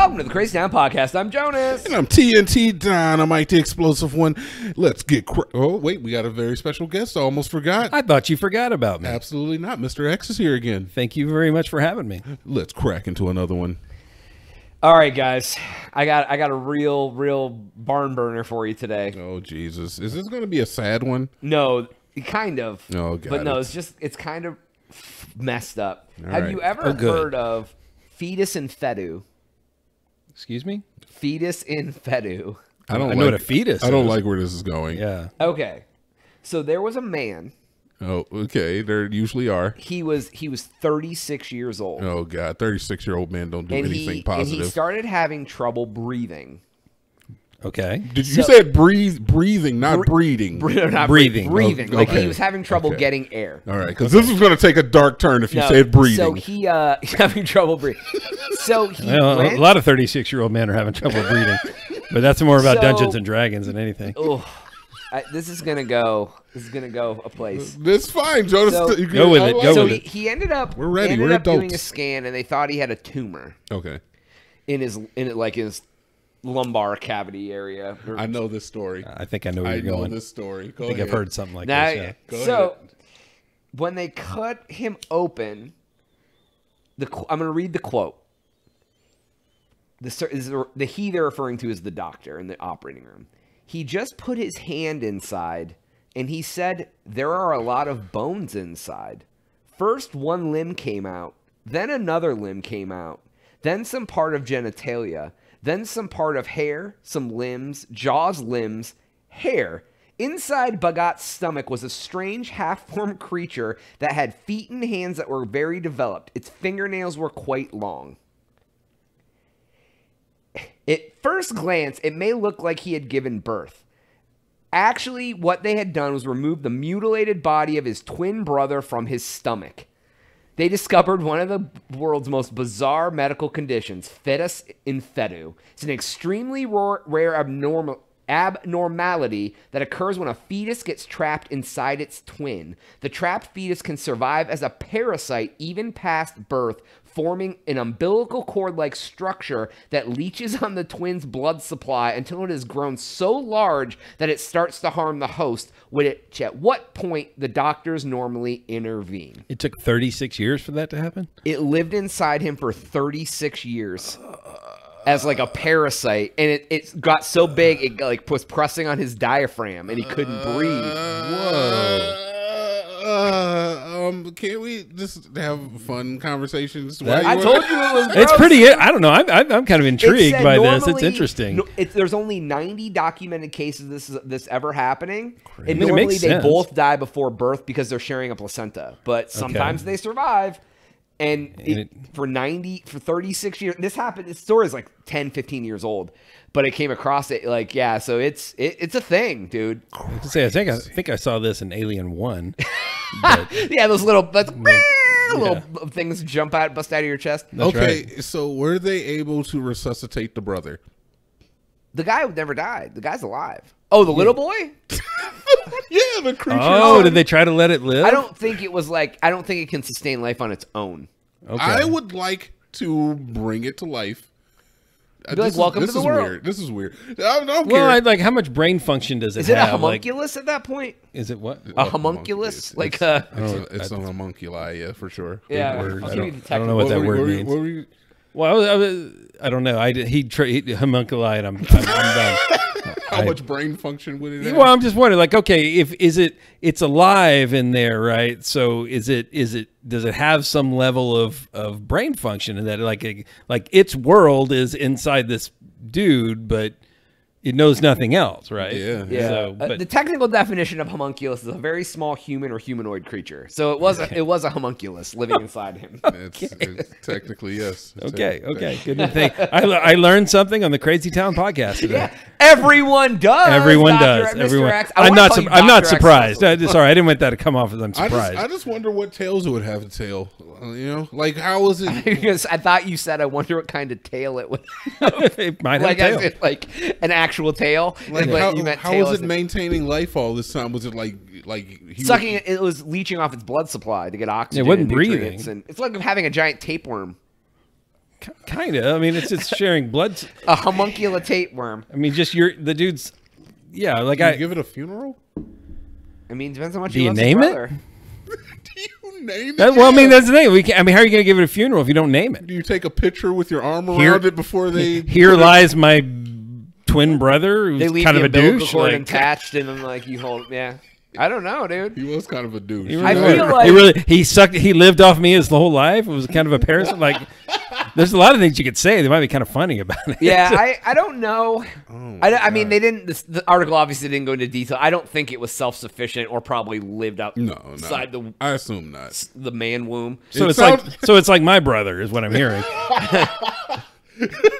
Welcome to the Crazy Town Podcast. I'm Jonas. And I'm TNT Dinomight, the explosive one. Let's get Oh, wait, we got a very special guest. I almost forgot. I thought you forgot about me. Absolutely not. Mr. X is here again. Thank you very much for having me. Let's crack into another one. All right, guys. I got a real barn burner for you today. Oh, Jesus. Is this going to be a sad one? No, kind of. Oh, God. But no, it's kind of messed up. All Have right. you ever heard of Fetus in Fetu? Excuse me? Fetus in Fetu. I know what a fetus is. I don't like where this is going. Yeah. Okay. So there was a man. Oh, okay. There usually are. He was 36 years old. Oh, God. 36-year-old men don't do anything positive. And he started having trouble breathing. Okay. Did you say breathing, not breeding? Not breathing. Breathing. Oh, okay. Like he was having trouble getting air. All right, because this is going to take a dark turn if you say breathing. So he having trouble breathing. So he went, a lot of 36-year-old men are having trouble breathing, but that's more about Dungeons and Dragons than anything. This is gonna go a place. That's fine, Jonas. Go with it. Go with it. He ended up. We're ready. We're adults. Doing a scan, and they thought he had a tumor. Okay. In his lumbar cavity area. I know this story. I think I know where you're going. I know this story. Go ahead. I think I've heard something like this. Yeah. Go ahead. When they cut him open, I'm going to read the quote. The he they're referring to is the doctor in the operating room. He just put his hand inside, and he said, "There are a lot of bones inside. First one limb came out, then another limb came out, then some part of genitalia, then some part of hair, some limbs, jaws, limbs, hair. Inside Bagat's stomach was a strange half-formed creature that had feet and hands that were very developed. Its fingernails were quite long. At first glance, it may look like he had given birth. Actually, what they had done was remove the mutilated body of his twin brother from his stomach. They discovered one of the world's most bizarre medical conditions, fetus in fetu. It's an extremely rare abnormality that occurs when a fetus gets trapped inside its twin. The trapped fetus can survive as a parasite even past birth, forming an umbilical cord-like structure that leaches on the twin's blood supply until it has grown so large that it starts to harm the host, which at what point the doctors normally intervene." It took 36 years for that to happen? It lived inside him for 36 years as like a parasite, and it got so big it like was pressing on his diaphragm, and he couldn't breathe. Whoa. Can't we just have fun conversations? I told you it was gross. It's pretty. I don't know. I'm kind of intrigued by this. It's interesting. There's only 90 documented cases this ever happening. Crazy. And normally they both die before birth because they're sharing a placenta. But sometimes they survive. And for 36 years, this happened. This story is like 10, 15 years old, but I came across it like, yeah, so it's a thing, dude. I was gonna say, I think I saw this in Alien 1. But, yeah, those little, little things jump out, bust out of your chest. That's right. So were they able to resuscitate the brother? The guy never died. The guy's alive. Oh, the little boy? Yeah, the creature. Oh, did they try to let it live? I don't think it was like, I don't think it can sustain life on its own. Okay. I would like to bring it to life. Like, welcome to the world. Weird. This is weird. I don't care. I'd like, how much brain function does it have? Is it a homunculus at that point? Is it what? A homunculus? Like it's a homunculi, yeah, for sure. Yeah. I don't know what that word means. Well, I don't know. He homunculi, and I'm done. How much brain function would it have? Well, I'm just wondering, like, okay, it's alive in there, right? So does it have some level of brain function in that, like its world is inside this dude, but it knows nothing else, right? Yeah. So, the technical definition of homunculus is a very small human or humanoid creature. So it was a homunculus living inside him. Okay. It's technically, yes. Okay. Good to think. I learned something on the Crazy Town Podcast today. Yeah. Everyone does. Everyone does. Everyone. I'm not surprised. Sorry, I didn't want that to come off as I'm surprised. I just wonder what tails it would have to tail. You know, like how is it? I thought you said I wonder what kind of tail it would have. It might have tail. Like an actual tail. Like how was it maintaining life all this time? Was it it was leeching off its blood supply to get oxygen. It wasn't breathing. And it's like having a giant tapeworm. Kind of. I mean, it's sharing blood. A homunculate tapeworm. I mean, just the dude's. Yeah, like Can you give it a funeral? I mean, depends on what you name it. Do you name it? Well, I mean, that's the thing. We can't, I mean, how are you going to give it a funeral if you don't name it? Do you take a picture with your arm around it before they? Here lies my twin brother. Who's kind of a douche. Like, attached, and then like you hold. Yeah, I don't know, dude. He was kind of a douche. I feel like he sucked. He lived off me his whole life. It was kind of a parasite. Like, there's a lot of things you could say. They might be kind of funny about it. Yeah, I don't know. Oh, I mean, they didn't. The article obviously didn't go into detail. I don't think it was self-sufficient or probably lived outside the. I assume not. The man womb. So it's like my brother is what I'm hearing.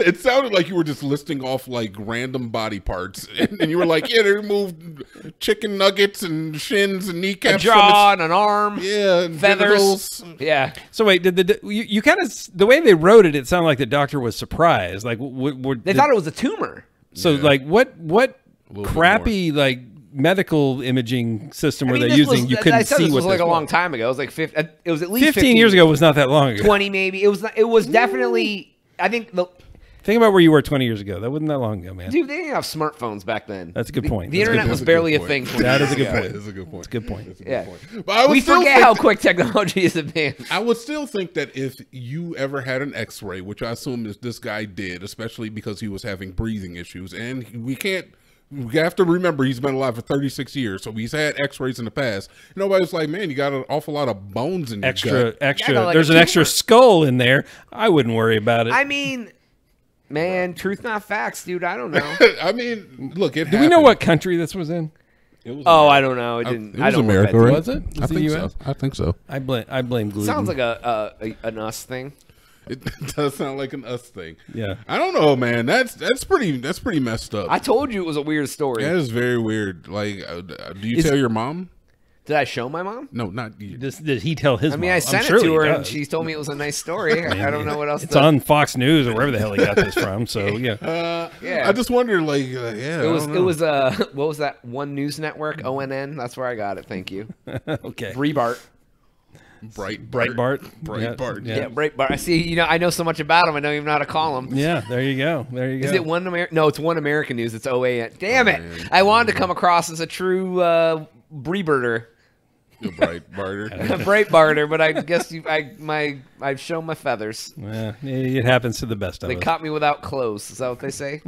It sounded like you were just listing off like random body parts, and you were like, "Yeah, they removed chicken nuggets and shins and kneecaps, a jaw and an arm, yeah, and feathers, yeah." So wait, did the you kind of the way they wrote it? It sounded like the doctor was surprised, like they thought it was a tumor. So yeah. Like what crappy like medical imaging system were they using? You couldn't see what was like a long time ago. It was like 50, it was at least 15 years ago. Was not that long ago. 20 maybe. It was. It was definitely. I think think about where you were 20 years ago. That wasn't that long ago, man. Dude, they didn't have smartphones back then. That's a good point. The internet was barely a thing. That is a good point. That's a good point. It's a good point. Yeah. But we forget how quick technology is advanced. I would still think that if you ever had an X-ray, which I assume this guy did, especially because he was having breathing issues, and we have to remember he's been alive for 36 years, so he's had X-rays in the past. Nobody was like, "Man, you got an awful lot of bones in your gut. Like there's an extra skull in there." I wouldn't worry about it. I mean, man, truth not facts, dude. I don't know. I mean, look, it. Do we know what country this was in? It was America. I don't know. It didn't. It was America, right? Was it? Was the US? So. I think so. I blame gluten. Sounds like an us thing. It does sound like an us thing. Yeah, I don't know, man. That's pretty messed up. I told you it was a weird story. That is very weird. Like, do you tell your mom? Did I show my mom? No, not you. Did he tell his mom? I mean, I sent it to her, and she told me it was a nice story. I don't know what else. It's on Fox News or wherever the hell he got this from. So yeah, yeah. I just wondered, like, yeah, it was what was that one news network? OAN. That's where I got it. Thank you. Okay, Breitbart. Breitbart. Yeah. Breitbart. I see. You know, I know so much about him. I don't even know how to call him. Yeah, there you go. There you go. Is it One American? No, it's One American News. It's OAN. Damn it! I wanted to come across as a true Breitbarter. Breitbarter, but I guess I've shown my feathers. Yeah, it happens to the best of us. They caught me without clothes. Is that what they say?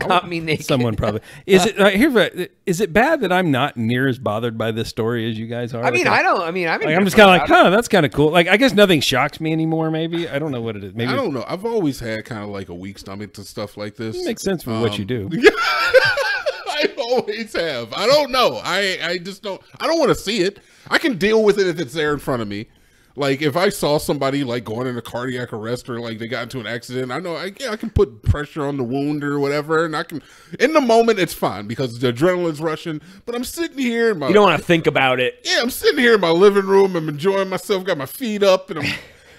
Caught me naked. Someone probably is it. Is it bad that I'm not near as bothered by this story as you guys are? I mean, I don't. I mean, I'm just kind of like, huh? That's kind of cool. Like, I guess nothing shocks me anymore. Maybe I don't know what it is. Maybe I don't know. I've always had kind of like a weak stomach to stuff like this. It makes sense for what you do. I always have. I don't know. I just don't. I don't want to see it. I can deal with it if it's there in front of me. Like, if I saw somebody, like, going into cardiac arrest or, like, they got into an accident, I know, yeah, I can put pressure on the wound or whatever, and I can, in the moment, it's fine because the adrenaline's rushing, but I'm sitting here in my... You don't want to think about it. Yeah, I'm sitting here in my living room, I'm enjoying myself, got my feet up, and I'm...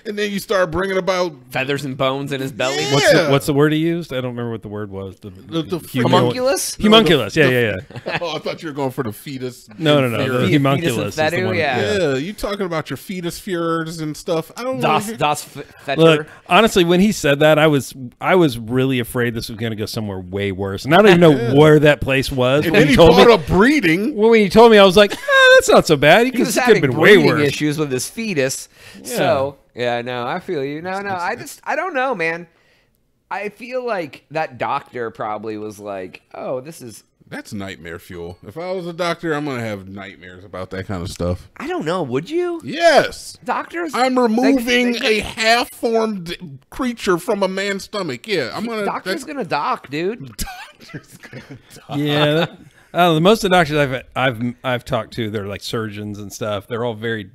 And then you start bringing about feathers and bones in his belly. Yeah. What's the word he used? I don't remember what the word was. The homunculus? Homunculus. No, yeah. Oh, I thought you were going for the fetus. No. The homunculus. Fetus in Fetu, yeah. You talking about your fetus fears and stuff? I don't know. Look, honestly, when he said that, I was really afraid this was going to go somewhere way worse, and I don't even know where that place was. And then he brought up breeding. Well, when he told me, I was like, that's not so bad. He was having breeding issues with his fetus, so. Yeah, no, I feel you. No, I don't know, man. I feel like that doctor probably was like, oh, this is... That's nightmare fuel. If I was a doctor, I'm going to have nightmares about that kind of stuff. I don't know. Would you? Yes. Doctors? I'm removing a half-formed creature from a man's stomach. Yeah, I'm going to... Doctor's going to dock, dude. Doctor's going to dock. Yeah. Most of the doctors I've talked to, they're like surgeons and stuff. They're all very...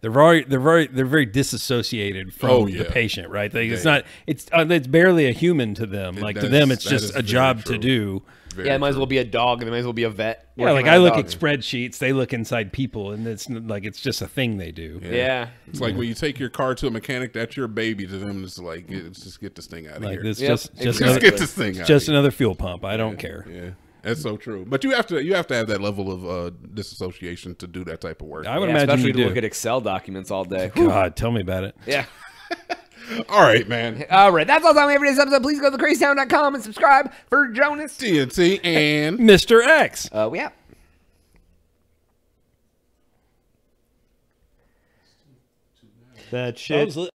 They're very disassociated from the patient, right? It's barely a human to them. Like to them, it's just a job to do. It might as well be a dog, and it might as well be a vet. Yeah, like I look at spreadsheets, they look inside people, and it's like it's just a thing they do. Yeah. It's like when you take your car to a mechanic, that's your baby to them. It's like, just get this thing out of here. Just get this thing out of here. Just another fuel pump. I don't care. Yeah. That's so true, but you have to have that level of disassociation to do that type of work. I would imagine, especially to look at Excel documents all day. God, tell me about it. Yeah, All right, man. All right. That's all time we have for this episode. Please go to thecrazytown.com and subscribe for Jonas, TNT, and Mr. X. We out. That shit.